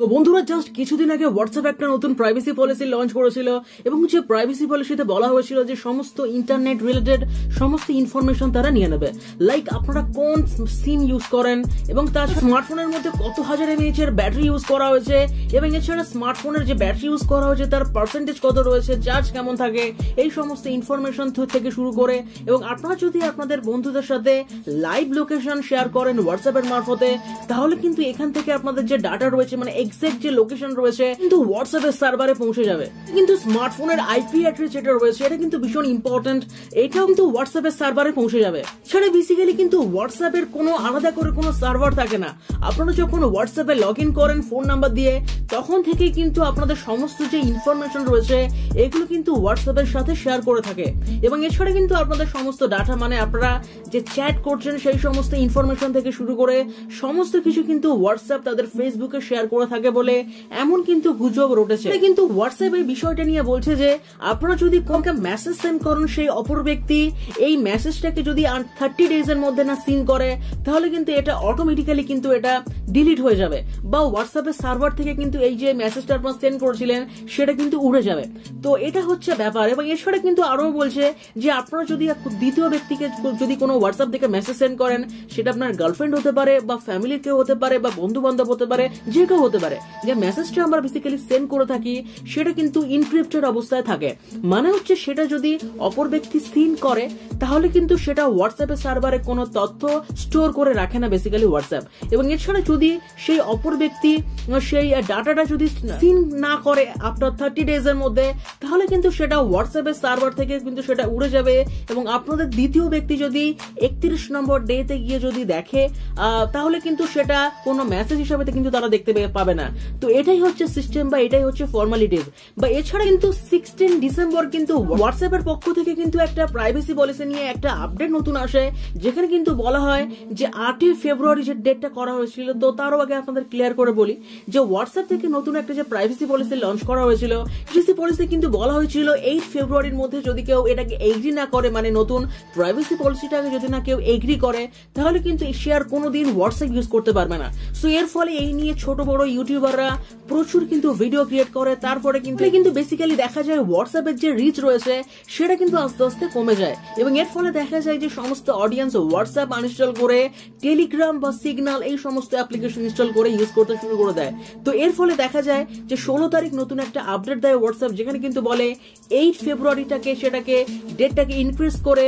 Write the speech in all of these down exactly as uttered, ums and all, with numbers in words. তো বন্ধুরা, জাস্ট কিছুদিন আগে হোয়াটসঅ্যাপ একটা নতুন প্রাইভেসি পলিসি লঞ্চ করেছিল এবং যে প্রাইভেসি পলিসিতে বলা হয়েছিল যে সমস্ত ইন্টারনেট রিলেটেড সমস্ত ইনফরমেশন তারা নিয়ে নেবে। লাইক আপনারা কোন সিম ইউজ করেন এবং তার স্মার্টফোনের মধ্যে কত হাজার এমএএইচ এর ব্যাটারি ইউজ করা হয়েছে এবং এছাড়া স্মার্টফোনের যে ব্যাটারি ইউজ করা হয়েছে তার পার্সেন্টেজ কত রয়েছে, চার্জ কেমন থাকে, এই সমস্ত ইনফরমেশন থেকে শুরু করে এবং আপনারা যদি আপনাদের বন্ধুদের সাথে লাইভ লোকেশন শেয়ার করেন হোয়াটসঅ্যাপের মারফতে, তাহলে কিন্তু এখান থেকে আপনাদের যে ডাটা রয়েছে মানে এক্সাক্ট যে লোকেশন রয়েছে কিন্তু হোয়াটসঅ্যাপের সার্ভারে পৌঁছে যাবে। কিন্তু স্মার্টফোনের আইপি অ্যাড্রেস যেটা রয়েছে এটা কিন্তু ভীষণ ইম্পর্টেন্ট, এটাও কিন্তু হোয়াটসঅ্যাপের সার্ভারে পৌঁছে যাবে। সেটা বেসিক্যালি কিন্তু হোয়াটসঅ্যাপের কোনো আলাদা করে কোনো সার্ভার থাকে না, আপনারা যখন হোয়াটসঅ্যাপে লগ ইন করেন ফোন নাম্বার দিয়ে তখন থেকে কিন্তু আপনাদের সমস্ত যে ইনফরমেশন রয়েছে এগুলো কিন্তু হোয়াটসঅ্যাপের সাথে শেয়ার করে থাকে এবং এছাড়া কিন্তু আপনাদের সমস্ত ডাটা মানে আপনারা যে চ্যাট করছেন সেই সমস্ত ইনফরমেশন থেকে শুরু করে সমস্ত কিছু কিন্তু হোয়াটসঅ্যাপ তাদের ফেসবুকে শেয়ার করে থাকে বলে এমন কিন্তু গুজব রটেছে। কিন্তু হোয়াটসঅ্যাপ এই বিষয়টা নিয়ে বলছে যে আপনারা যদি কাউকে মেসেজ সেন্ড করেন সেই অপর ব্যক্তি এই মেসেজটাকে যদি থার্টি ডেজ এর মধ্যে না সিন করে তাহলে কিন্তু এটা অটোমেটিক্যালি কিন্তু এটা ডিলিট হয়ে যাবে বা হোয়াটসঅ্যাপের সার্ভার থেকে কিন্তু এই যে মেসেজটা আপনারা সেন্ড করেছিলেন সেটা কিন্তু উড়ে যাবে। তো এটা হচ্ছে ব্যাপার। এবং এছাড়া কিন্তু আরো বলছে যে আপনারা যদি দ্বিতীয় ব্যক্তিকে যদি কোনো হোয়াটসঅ্যাপ থেকে মেসেজ সেন্ড করেন সেটা আপনার গার্লফ্রেন্ড হতে পারে বা ফ্যামিলির কেউ হতে পারে বা বন্ধু বান্ধব হতে পারে, যে কেউ হতে পারে, যে মেসেজটা আমরা বেসিক্যালি সেন্ড করে থাকি সেটা কিন্তু এনক্রিপ্টেড অবস্থায় থাকে, মানে হচ্ছে সেটা যদি অপর ব্যক্তি সিন করে তাহলে কিন্তু সেটা হোয়াটসঅ্যাপের সার্ভারে কোনো তথ্য স্টোর করে রাখে না বেসিক্যালি হোয়াটসঅ্যাপ। এবং এছাড়া যদি সেই অপর ব্যক্তি সেই ডাটাটা যদি সিন না করে আফটার থার্টি ডেজ এর মধ্যে তাহলে কিন্তু সেটা হোয়াটসঅ্যাপের সার্ভার থেকে কিন্তু সেটা উড়ে যাবে এবং আপনাদের দ্বিতীয় ব্যক্তি যদি একত্রিশ নম্বর ডে তে গিয়ে যদি দেখে তাহলে কিন্তু সেটা কোনো মেসেজ হিসাবে কিন্তু তারা দেখতে পাবে না। তো এটাই হচ্ছে সিস্টেম বা এটাই হচ্ছে ফর্মালিটিজ। বা এছাড়া কিন্তু সিক্সটিন ডিসেম্বর কিন্তু হোয়াটসঅ্যাপের পক্ষ থেকে কিন্তু একটা প্রাইভেসি পলিসি নিয়ে একটা আপডেট নতুন আসে, যেখানে কিন্তু বলা হয় যে আটই ফেব্রুয়ারি যে ডেটটা করা হয়েছিল, তো তারও আগে আপনাদের ক্লিয়ার করে বলি যে হোয়াটসঅ্যাপ থেকে নতুন একটা যে প্রাইভেসি পলিসি লঞ্চ করা হয়েছিল সেই পলিসি কিন্তু বলা হয়েছিল এইট ফেব্রুয়ারির মধ্যে যদি কেউ এটাকে এগ্রি না করে মানে নতুন প্রাইভেসি পলিসিটাকে যদি না কেউ এগ্রি করে তাহলে কিন্তু সে আর কোনোদিন হোয়াটসঅ্যাপ ইউজ করতে পারবে না। সো এর ফলে এই নিয়ে ছোট বড় ইউটিউবাররা প্রচুর কিন্তু ভিডিও ক্রিয়েট করে, তারপরে কিন্তু কিন্তু বেসিক্যালি দেখা যায় হোয়াটসঅ্যাপের যে রিচ রয়েছে সেটা কিন্তু আস্তে আস্তে কমে যায় এবং এর ফলে দেখা যায় যে সমস্ত অডিয়েন্স হোয়াটসঅ্যাপ আনইনস্টল করে টেলিগ্রাম বা সিগন্যাল এই সমস্ত অ্যাপ্লিকেশন ইনস্টল করে ইউজ করতে শুরু করে দেয়। তো এর ফলে দেখা যায় যে ষোলো তারিখ নতুন একটা আপডেট দেয় হোয়াটসঅ্যাপ, যেখানে কিন্তু বলে এইট ফেব্রুয়ারিটাকে সেটাকে ডেটটাকে ইনক্রিজ করে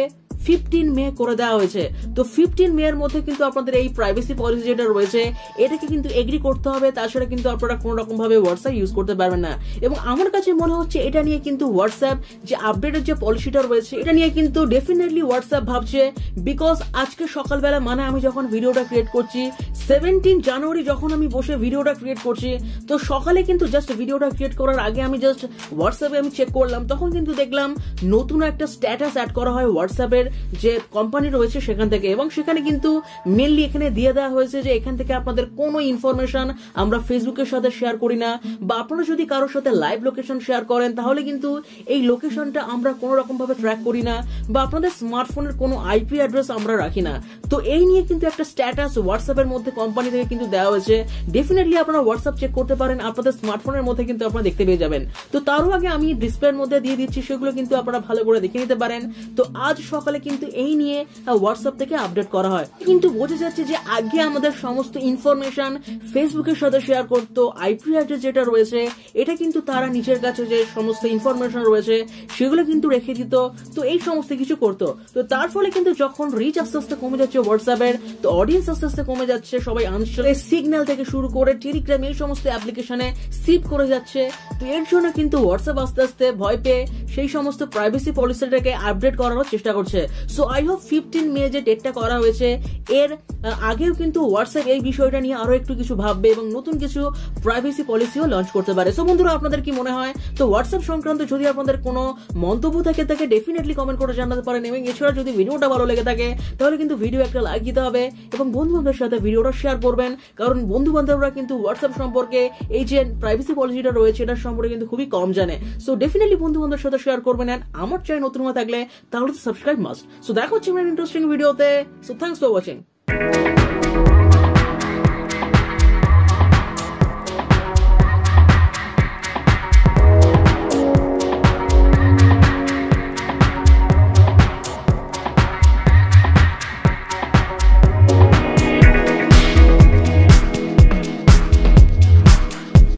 ফিফটিন মে করে দেওয়া হয়েছে। তো ফিফটিন মে এর মধ্যে কিন্তু আপনাদের এই প্রাইভেসি পলিসি যেটা রয়েছে এটাকে কিন্তু এগ্রি করতে হবে, তাছাড়া কিন্তু আপনারা কোনো রকম ভাবে হোয়াটসঅ্যাপ ইউজ করতে পারবেন না। এবং আমার কাছে মনে হচ্ছে এটা নিয়ে কিন্তু হোয়াটসঅ্যাপ যে আপডেটের যে পলিসিটা রয়েছে এটা নিয়ে কিন্তু ডেফিনেটলি হোয়াটসঅ্যাপ ভাবছে, বিকজ আজকে সকালবেলা মানে আমি যখন ভিডিওটা ক্রিয়েট করছি সেভেন্টিন জানুয়ারি যখন আমি বসে ভিডিওটা ক্রিয়েট করছি, তো সকালে কিন্তু জাস্ট ভিডিওটা ক্রিয়েট করার আগে আমি জাস্ট হোয়াটসঅ্যাপে আমি চেক করলাম, তখন কিন্তু দেখলাম নতুন একটা স্ট্যাটাস অ্যাড করা হয় হোয়াটসঅ্যাপের যে কোম্পানি রয়েছে সেখান থেকে এবং সেখানে কিন্তু মেনলি এখানে দিয়ে দেওয়া হয়েছে যে এখান থেকে আপনাদের কোনো ইনফরমেশন আমরা ফেসবুকের সাথে শেয়ার করি না বা আপনারা যদি কারোর সাথে লাইভ লোকেশন শেয়ার করেন তাহলে কিন্তু এই লোকেশনটা আমরা কোনো রকম ভাবে ট্র্যাক করি না বা আপনাদের স্মার্টফোনের কোনো আইপি অ্যাড্রেস আমরা রাখি না। তো এই নিয়ে কিন্তু একটা স্ট্যাটাস হোয়াটসঅ্যাপের মধ্যে কোম্পানি থেকে কিন্তু দেওয়া হয়েছে, ডেফিনেটলি আপনারা হোয়াটসঅ্যাপ চেক করতে পারেন, আপনাদের স্মার্টফোনের মধ্যে কিন্তু আপনারা দেখতে পেয়ে যাবেন। তো তারও আগে আমি ডিসপ্লের মধ্যে দিয়ে দিচ্ছি, সেগুলো কিন্তু আপনারা ভালো করে দেখে নিতে পারেন। তো আজ সকালে কিন্তু এই নিয়ে হোয়াটসঅ্যাপ থেকে আপডেট করা হয়, কিন্তু বোঝা যাচ্ছে যে আগে আমাদের সমস্ত ইনফরমেশন ফেসবুকের সাথে শেয়ার করতো, আইপি অ্যাড্রেস যেটা রয়েছে এটা কিন্তু তারা নিজের কাছে যে সমস্ত ইনফরমেশন রয়েছে সেগুলো কিন্তু রেখে দিত, তো এই সমস্ত কিছু করতো। তো তার ফলে কিন্তু যখন রিচ আস্তে আস্তে কমে যাচ্ছে হোয়াটসঅ্যাপের, তো অডিয়েন্স আস্তে আস্তে কমে যাচ্ছে, সবাই আনস্টল সিগন্যাল থেকে শুরু করে টেলিগ্রাম এই সমস্ত অ্যাপ্লিকেশনে শিফট করে যাচ্ছে। তো এর জন্য কিন্তু হোয়াটসঅ্যাপ আস্তে আস্তে ভয় পেয়ে সেই সমস্ত প্রাইভেসি পলিসিটাকে আপডেট করানোর চেষ্টা করছে। So I hope fifteen May যে ডেটটা করা হয়েছে এর আগেও কিন্তু হোয়াটসঅ্যাপ এই বিষয়টা নিয়ে আরো একটু কিছু ভাববে এবং নতুন কিছু প্রাইভেসি পলিসিও লঞ্চ করতে পারে। সো বন্ধুরা, আপনাদের কি মনে হয়? তো হোয়াটসঅ্যাপ সংক্রান্ত যদি আপনাদের কোনো মন্তব্য থাকে তাকে ডেফিনেটলি কমেন্ট করে জানাতে পারেন এবং এছাড়া যদি ভিডিওটা ভালো লেগে থাকে তাহলে কিন্তু ভিডিও একটা লাইক দিতে হবে এবং বন্ধু বান্ধবের সাথে ভিডিওটা শেয়ার করবেন, কারণ বন্ধু বান্ধবরা কিন্তু হোয়াটসঅ্যাপ সম্পর্কে এই যে প্রাইভেসি পলিসিটা রয়েছে এটার সম্পর্কে কিন্তু খুবই কম জানে। সো ডেফিনেটলি বন্ধু বান্ধবের সাথে শেয়ার করবেন অ্যান্ড আমার চ্যানেল নতুন হয়ে থাকলে তাহলে তো সাবস্ক্রাইব মাস্ট। সো দেখা হচ্ছে আমার ইন্টারেস্টিং ভিডিওতে। So thanks for watching.